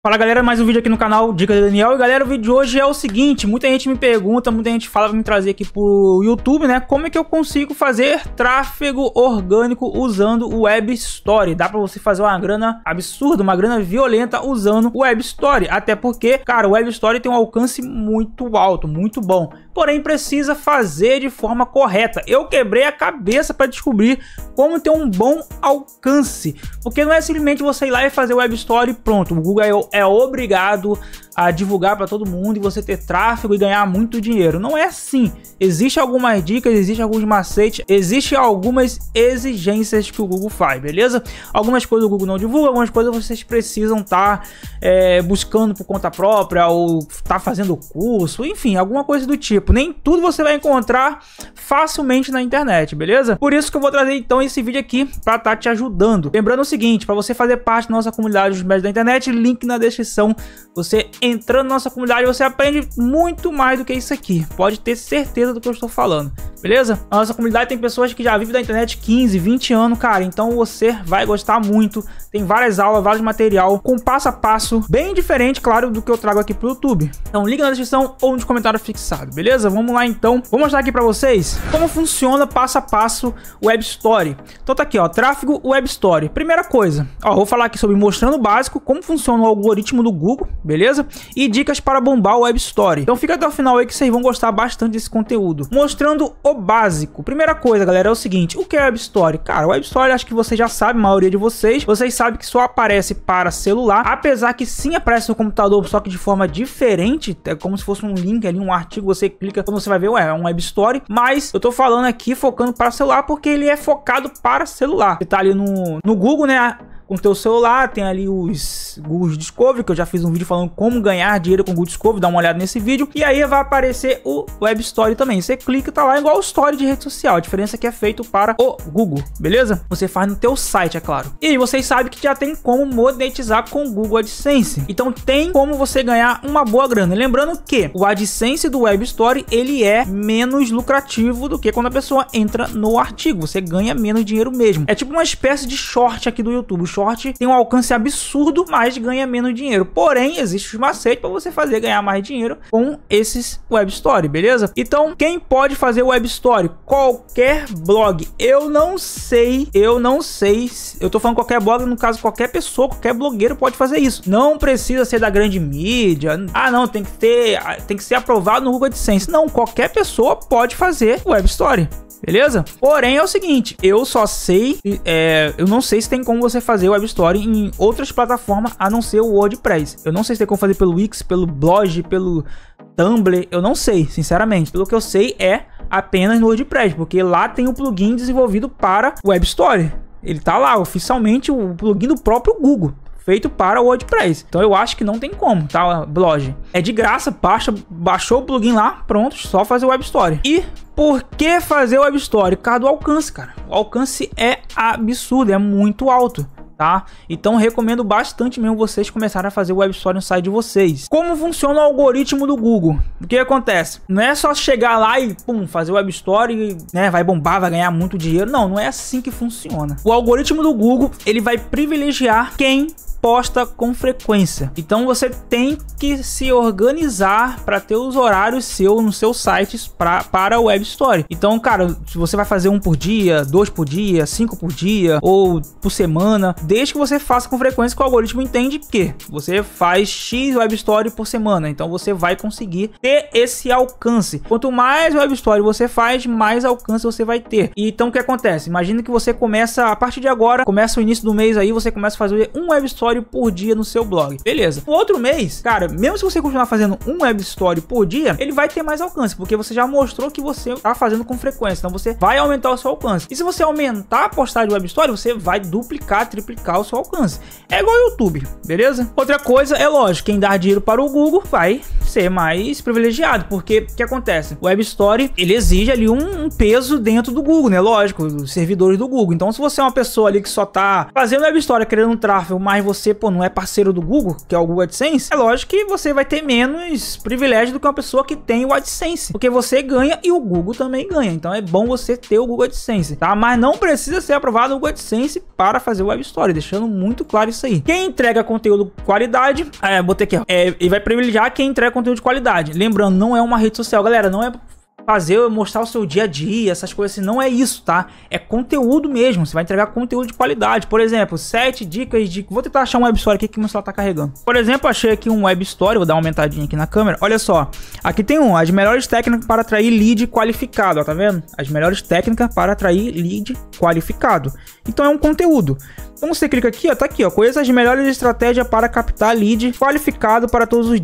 Fala galera, mais um vídeo aqui no canal Dicas Do Daniel. E galera, o vídeo de hoje é o seguinte, muita gente me pergunta, muita gente fala pra me trazer aqui pro YouTube, né? Como é que eu consigo fazer tráfego orgânico usando o Web Story? Dá pra você fazer uma grana absurda, uma grana violenta usando o Web Story. Até porque, cara, o Web Story tem um alcance muito alto, muito bom. Porém, precisa fazer de forma correta. Eu quebrei a cabeça pra descobrir como ter um bom alcance. Porque não é simplesmente você ir lá e fazer o Web Story e pronto. O Google é obrigado a divulgar para todo mundo e você ter tráfego e ganhar muito dinheiro. Não é assim. Existem algumas dicas, existem alguns macetes, existem algumas exigências que o Google faz, beleza? Algumas coisas o Google não divulga, algumas coisas vocês precisam estar buscando por conta própria ou estar fazendo curso, enfim, alguma coisa do tipo. Nem tudo você vai encontrar facilmente na internet, beleza? Por isso que eu vou trazer então esse vídeo aqui para estar te ajudando. Lembrando o seguinte, para você fazer parte da nossa comunidade dos mestres da internet, link na descrição. Você entrando na nossa comunidade, você aprende muito mais do que isso aqui. Pode ter certeza do que eu estou falando, beleza? A nossa comunidade tem pessoas que já vivem da internet 15, 20 anos, cara. Então você vai gostar muito. Tem várias aulas, vários material com passo a passo, bem diferente, claro, do que eu trago aqui pro YouTube. Então liga na descrição ou nos comentários fixados, beleza? Vamos lá então. Vou mostrar aqui para vocês como funciona passo a passo o Web Story. Então tá aqui, ó, tráfego Web Story. Primeira coisa, ó, vou falar aqui sobre mostrando o básico, como funciona o algoritmo do Google, beleza? E dicas para bombar o Web Story. Então fica até o final aí que vocês vão gostar bastante desse conteúdo. Mostrando o básico. Primeira coisa, galera, é o seguinte. O que é Web Story? Cara, Web Story acho que vocês já sabem, a maioria de vocês. Vocês sabem que só aparece para celular. Apesar que sim aparece no computador, só que de forma diferente. É como se fosse um link ali, um artigo. Você clica, como você vai ver, ué, é um Web Story. Mas eu tô falando aqui focando para celular porque ele é focado para celular. Você tá ali no Google, né? Com o teu celular, tem ali os Google Discovery, que eu já fiz um vídeo falando como ganhar dinheiro com o Google Discovery, dá uma olhada nesse vídeo. E aí vai aparecer o Web Story também. Você clica, tá lá, igual o Story de rede social. A diferença é que é feito para o Google, beleza? Você faz no teu site, é claro. E aí vocês sabem que já tem como monetizar com o Google AdSense. Então tem como você ganhar uma boa grana. Lembrando que o AdSense do Web Story, ele é menos lucrativo do que quando a pessoa entra no artigo. Você ganha menos dinheiro mesmo. É tipo uma espécie de short aqui do YouTube. Tem um alcance absurdo, mas ganha menos dinheiro. Porém, existe os macetes para você fazer ganhar mais dinheiro com esses Web Story, beleza? Então, quem pode fazer Web Story? Qualquer blog. Eu não sei. Eu tô falando qualquer blog, no caso, qualquer pessoa, qualquer blogueiro pode fazer isso. Não precisa ser da grande mídia. Ah, não, tem que ser aprovado no Google AdSense. Não, qualquer pessoa pode fazer Web Story. Beleza? Porém, é o seguinte, eu só sei, eu não sei se tem como você fazer Web Story em outras plataformas a não ser o WordPress. Eu não sei se tem como fazer pelo Wix, pelo Blog, pelo Tumblr, eu não sei, sinceramente. Pelo que eu sei é apenas no WordPress, porque lá tem um plugin desenvolvido para Web Story. Ele tá lá, oficialmente, o plugin do próprio Google. Feito para o WordPress. Então eu acho que não tem como, tá? Blog. É de graça, baixou o plugin lá, pronto, só fazer Web Story. E por que fazer Web Story? Por causa do alcance, cara. O alcance é absurdo, é muito alto. Tá? Então recomendo bastante mesmo vocês começarem a fazer Web Story no site de vocês. Como funciona o algoritmo do Google? O que acontece? Não é só chegar lá e pum, fazer Web Story, né? Vai bombar, vai ganhar muito dinheiro. Não, não é assim que funciona. O algoritmo do Google, ele vai privilegiar quem posta com frequência. Então você tem que se organizar para ter os horários seus no seu site para o Web Story. Então, cara, se você vai fazer um por dia, dois por dia, cinco por dia ou por semana, desde que você faça com frequência, que o algoritmo entende que você faz X Web Story por semana. Então você vai conseguir ter esse alcance. Quanto mais Web Story você faz, mais alcance você vai ter. E então o que acontece? Imagina que você começa, a partir de agora, começa o início do mês aí, você começa a fazer um Web Story por dia no seu blog, beleza? No outro mês, cara, mesmo se você continuar fazendo um Web Story por dia, ele vai ter mais alcance, porque você já mostrou que você tá fazendo com frequência, então você vai aumentar o seu alcance. E se você aumentar a postagem de Web Story, você vai duplicar, triplicar o seu alcance. É igual ao YouTube, beleza? Outra coisa, é lógico, quem dá dinheiro para o Google vai ser mais privilegiado, porque o que acontece? O Web Story, ele exige ali um peso dentro do Google, né? Lógico, os servidores do Google. Então, se você é uma pessoa ali que só tá fazendo Web Story, querendo um tráfego, mas você, pô, não é parceiro do Google, que é o Google AdSense, é lógico que você vai ter menos privilégio do que uma pessoa que tem o AdSense, porque você ganha e o Google também ganha. Então, é bom você ter o Google AdSense, tá? Mas não precisa ser aprovado o Google AdSense para fazer Web Story, deixando muito claro isso aí. Quem entrega conteúdo de qualidade, botei aqui, e vai privilegiar quem entrega conteúdo de qualidade. Lembrando, não é uma rede social, galera, não é fazer, mostrar o seu dia a dia, essas coisas assim, não é isso, tá? É conteúdo mesmo, você vai entregar conteúdo de qualidade. Por exemplo, 7 dicas de... Vou tentar achar um Web Story aqui que o meu celular tá carregando. Por exemplo, achei aqui um Web Story, vou dar uma aumentadinha aqui na câmera. Olha só, aqui tem um, as melhores técnicas para atrair lead qualificado, ó, tá vendo? As melhores técnicas para atrair lead qualificado. Então é um conteúdo. Então você clica aqui, ó, tá aqui, ó, conheça as melhores estratégias para captar lead qualificado para todos os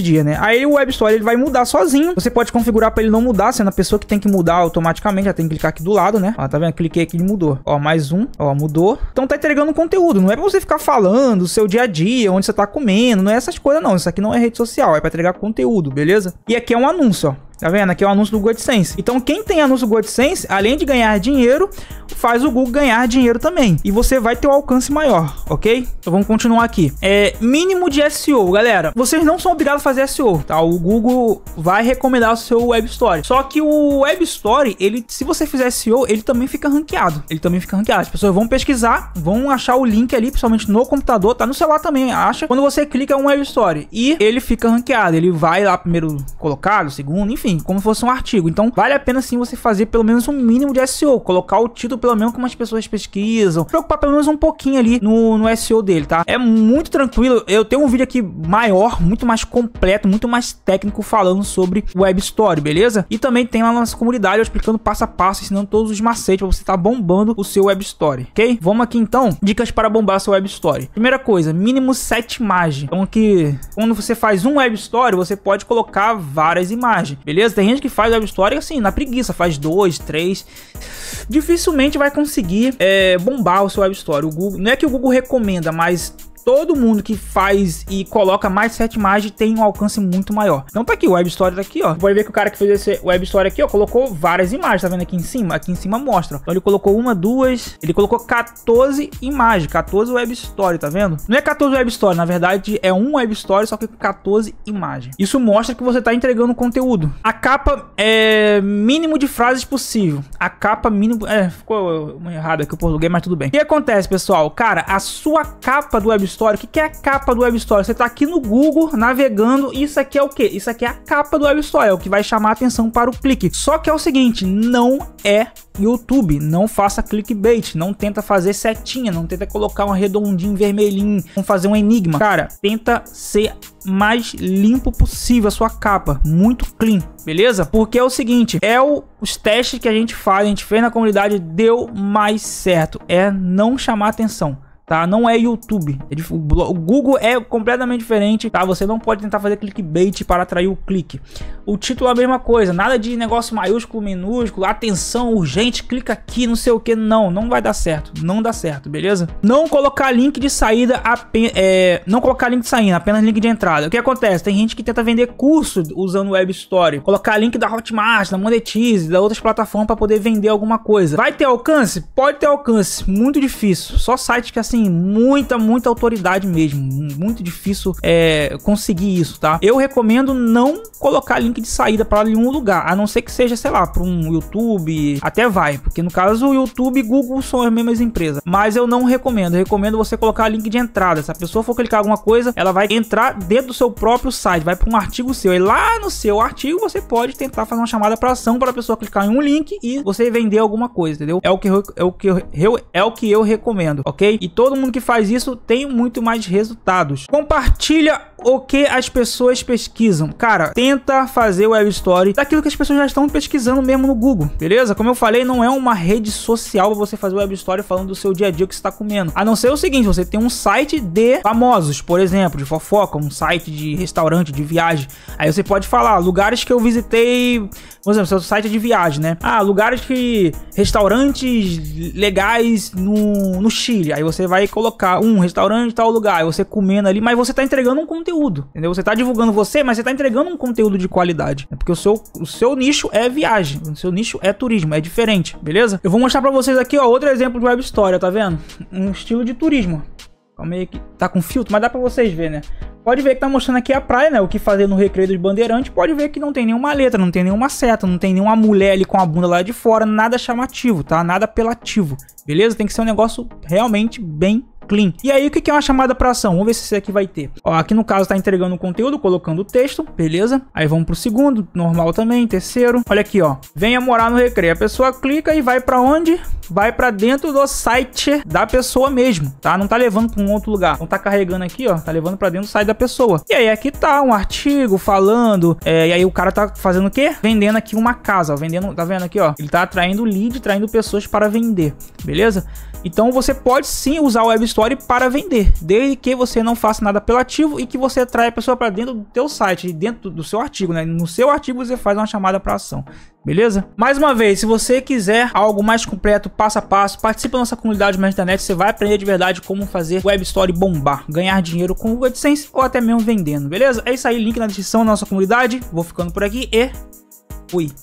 dias, né? Aí o Web Story ele vai mudar sozinho, você pode configurar para ele não mudar, sendo a pessoa que tem que mudar automaticamente, já tem que clicar aqui do lado, né? Ó, tá vendo? Cliquei aqui e mudou. Ó, mais um, ó, mudou. Então tá entregando conteúdo, não é pra você ficar falando o seu dia a dia, onde você tá comendo, não é essas coisas não, isso aqui não é rede social, é pra entregar conteúdo, beleza? E aqui é um anúncio, ó. Tá vendo? Aqui é o anúncio do Google AdSense. Então, quem tem anúncio do Google AdSense, além de ganhar dinheiro, faz o Google ganhar dinheiro também. E você vai ter um alcance maior, ok? Então, vamos continuar aqui. Mínimo de SEO, galera. Vocês não são obrigados a fazer SEO, tá? O Google vai recomendar o seu Web Story. Só que o Web Story, ele, se você fizer SEO, ele também fica ranqueado. Ele também fica ranqueado. As pessoas vão pesquisar, vão achar o link ali, principalmente no computador, tá? No celular também, acha. Quando você clica um Web Story e ele fica ranqueado. Ele vai lá primeiro colocado, segundo, enfim. Como se fosse um artigo. Então vale a pena sim você fazer pelo menos um mínimo de SEO, colocar o título pelo menos como as pessoas pesquisam, preocupar pelo menos um pouquinho ali no SEO dele, tá? É muito tranquilo. Eu tenho um vídeo aqui maior, muito mais completo, muito mais técnico falando sobre Web Story, beleza? E também tem lá na nossa comunidade eu explicando passo a passo, ensinando todos os macetes pra você tá bombando o seu Web Story, ok? Vamos aqui então, dicas para bombar seu Web Story. Primeira coisa, mínimo 7 imagens. Então aqui, quando você faz um Web Story, você pode colocar várias imagens, beleza? Beleza? Tem gente que faz Web Story assim, na preguiça, faz 2, 3. Dificilmente vai conseguir bombar o seu Web Story. O Google, não é que o Google recomenda, mas todo mundo que faz e coloca mais de 7 imagens tem um alcance muito maior. Então tá aqui, o Web Story tá aqui, ó. Pode ver que o cara que fez esse Web Story aqui, ó, colocou várias imagens, tá vendo aqui em cima? Aqui em cima mostra. Então ele colocou uma, duas, ele colocou 14 imagens, 14 Web Story, tá vendo? Não é 14 Web Story, na verdade é um Web Story, só que com 14 imagens. Isso mostra que você tá entregando conteúdo. A capa é mínimo de frases possível. A capa mínimo... ficou errado aqui o português, mas tudo bem. O que acontece, pessoal? Cara, a sua capa do Web Story... O que é a capa do Web Story? Você tá aqui no Google navegando, isso aqui é o que? Isso aqui é a capa do Web Story, é o que vai chamar a atenção para o clique. Só que é o seguinte, não é YouTube, não faça clickbait, não tenta fazer setinha, não tenta colocar um redondinho vermelhinho, não fazer um enigma. Cara, tenta ser mais limpo possível a sua capa, muito clean, beleza? Porque é o seguinte, os testes que a gente fez na comunidade, deu mais certo, é não chamar atenção. Tá? Não é YouTube. O Google é completamente diferente, tá? Você não pode tentar fazer clickbait para atrair o clique. O título é a mesma coisa. Nada de negócio maiúsculo, minúsculo, atenção, urgente, clica aqui, não sei o que. Não, não vai dar certo. Não dá certo, beleza? Não colocar link de saída, apenas link de entrada. O que acontece? Tem gente que tenta vender curso usando Web Story. Colocar link da Hotmart, da Monetize, da outras plataformas para poder vender alguma coisa. Vai ter alcance? Pode ter alcance. Muito difícil. Só site que assim, muita autoridade mesmo, muito difícil conseguir isso, tá? Eu recomendo não colocar link de saída para nenhum lugar, a não ser que seja, sei lá, para um YouTube, até vai, porque no caso o YouTube e Google são as mesmas empresas, mas eu não recomendo. Eu recomendo você colocar link de entrada. Se a pessoa for clicar alguma coisa, ela vai entrar dentro do seu próprio site, vai para um artigo seu, e lá no seu artigo você pode tentar fazer uma chamada para ação para a pessoa clicar em um link e você vender alguma coisa, entendeu? É o que eu recomendo, ok? E todo mundo que faz isso tem muito mais resultados. Compartilha o que as pessoas pesquisam. Cara, tenta fazer Web Story daquilo que as pessoas já estão pesquisando mesmo no Google, beleza? Como eu falei, não é uma rede social pra você fazer Web Story falando do seu dia a dia, o que você tá comendo. A não ser o seguinte, você tem um site de famosos, por exemplo, de fofoca, um site de restaurante, de viagem. Aí você pode falar, lugares que eu visitei, por exemplo, seu site de viagem, né? Ah, lugares que... restaurantes legais no Chile. Aí você vai colocar um restaurante em tal lugar, aí você comendo ali, mas você tá entregando um conteúdo. conteúdo, entendeu? Você tá divulgando você, mas você tá entregando um conteúdo de qualidade, né? Porque o seu nicho é viagem, o seu nicho é turismo, é diferente, beleza? Eu vou mostrar pra vocês aqui, ó, outro exemplo de web história, tá vendo? Um estilo de turismo. Calma aí que tá com filtro, mas dá pra vocês verem, né? Pode ver que tá mostrando aqui a praia, né? O que fazer no recreio dos bandeirantes. Pode ver que não tem nenhuma letra, não tem nenhuma seta, não tem nenhuma mulher ali com a bunda lá de fora. Nada chamativo, tá? Nada apelativo. Beleza? Tem que ser um negócio realmente bem clean. E aí, o que é uma chamada pra ação? Vamos ver se isso aqui vai ter. Ó, aqui no caso tá entregando o conteúdo, colocando o texto, beleza? Aí vamos pro segundo, normal também, terceiro. Olha aqui, ó. Venha morar no recreio. A pessoa clica e vai pra onde? Vai pra dentro do site da pessoa mesmo, tá? Não tá levando pra um outro lugar. Então tá carregando aqui, ó. Tá levando pra dentro do site da pessoa. E aí aqui tá um artigo falando. E aí o cara tá fazendo o quê? Vendendo aqui uma casa, ó. Vendendo, tá vendo aqui, ó? Ele tá atraindo lead, atraindo pessoas para vender, beleza? Então você pode sim usar o Web Story para vender, desde que você não faça nada apelativo e que você atraia a pessoa para dentro do teu site, dentro do seu artigo, né? No seu artigo você faz uma chamada para ação. Beleza? Mais uma vez, se você quiser algo mais completo, passo a passo, participa da nossa comunidade mais internet, você vai aprender de verdade como fazer Web Story bombar, ganhar dinheiro com o AdSense ou até mesmo vendendo, beleza? É isso aí, link na descrição da nossa comunidade, vou ficando por aqui e fui!